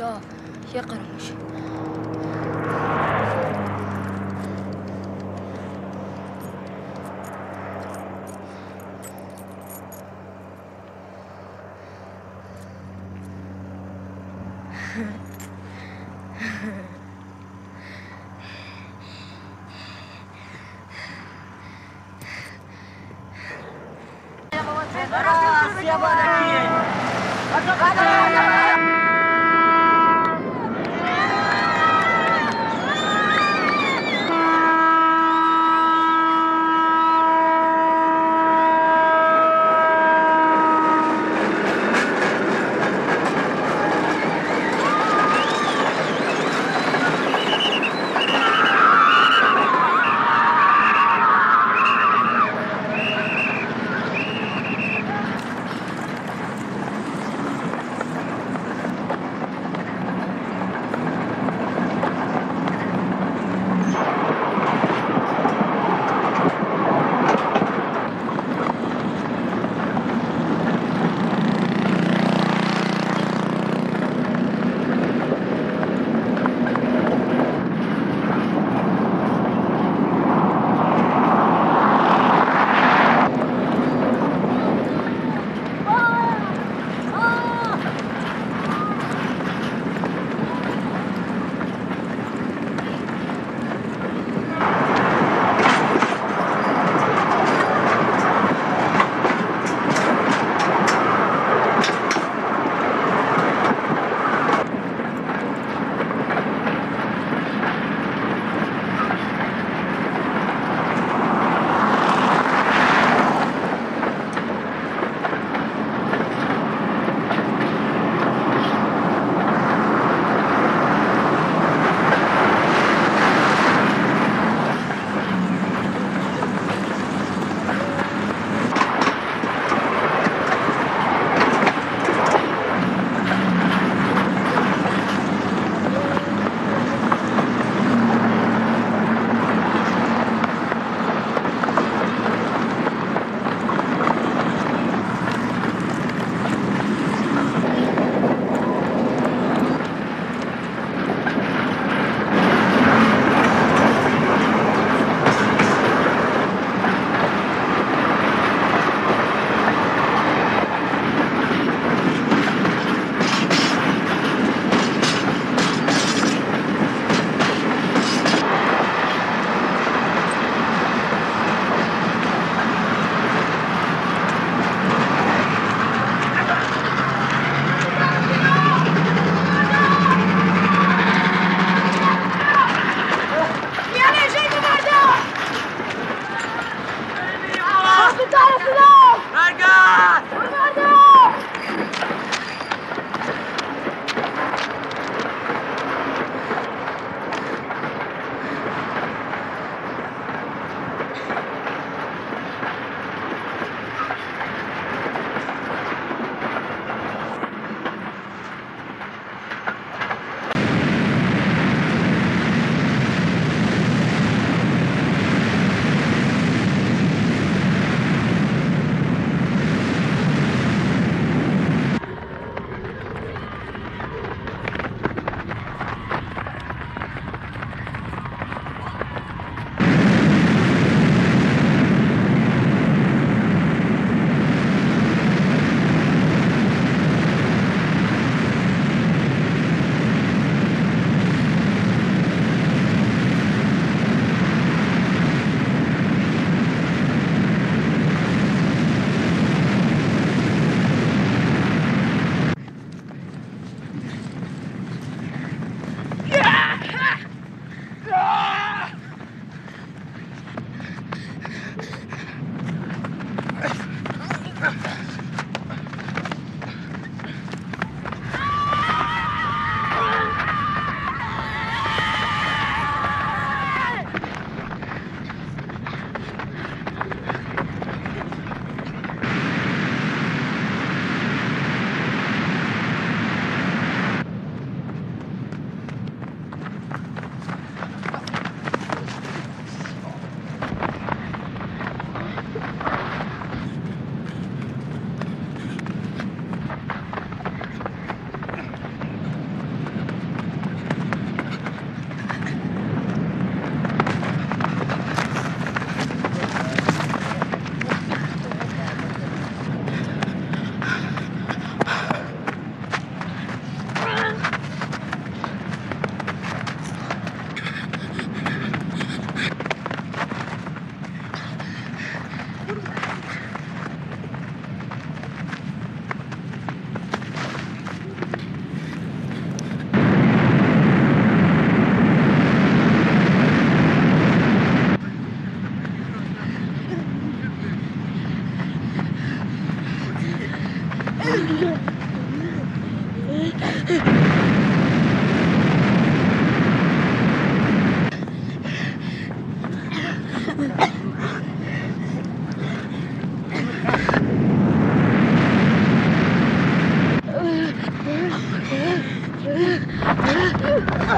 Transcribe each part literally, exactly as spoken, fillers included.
Allah, ya qaramış.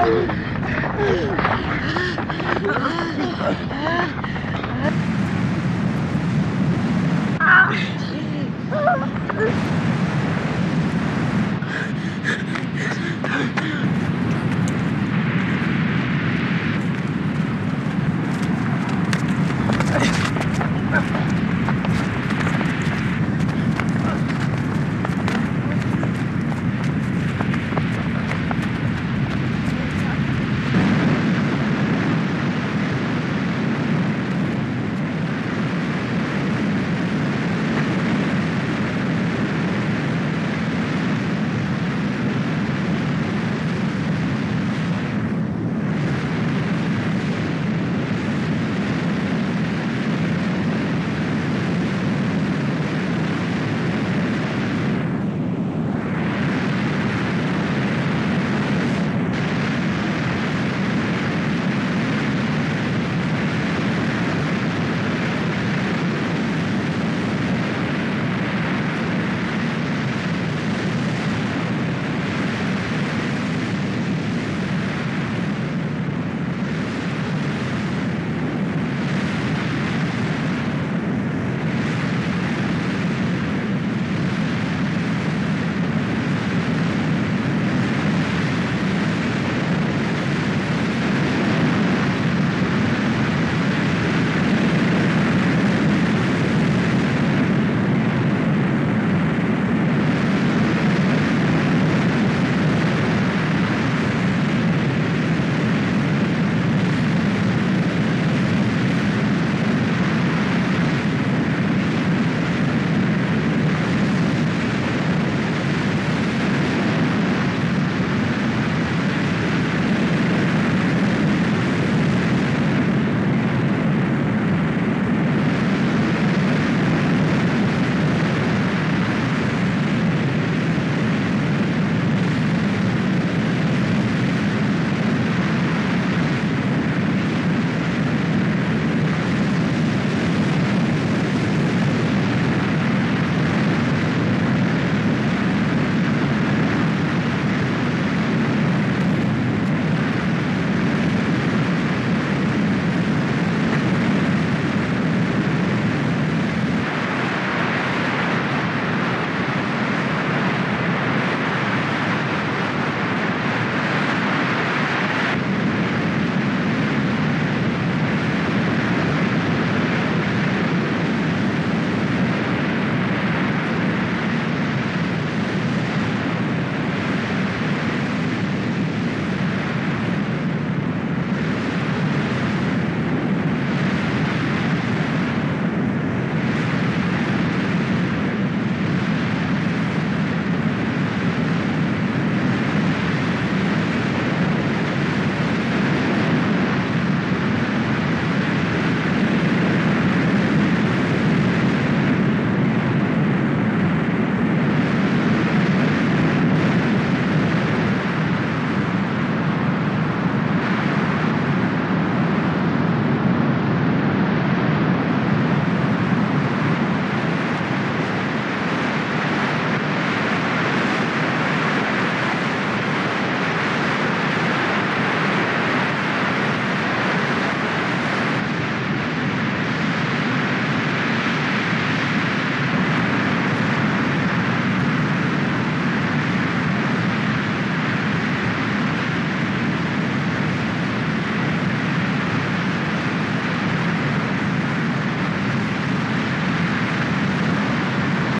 Woo!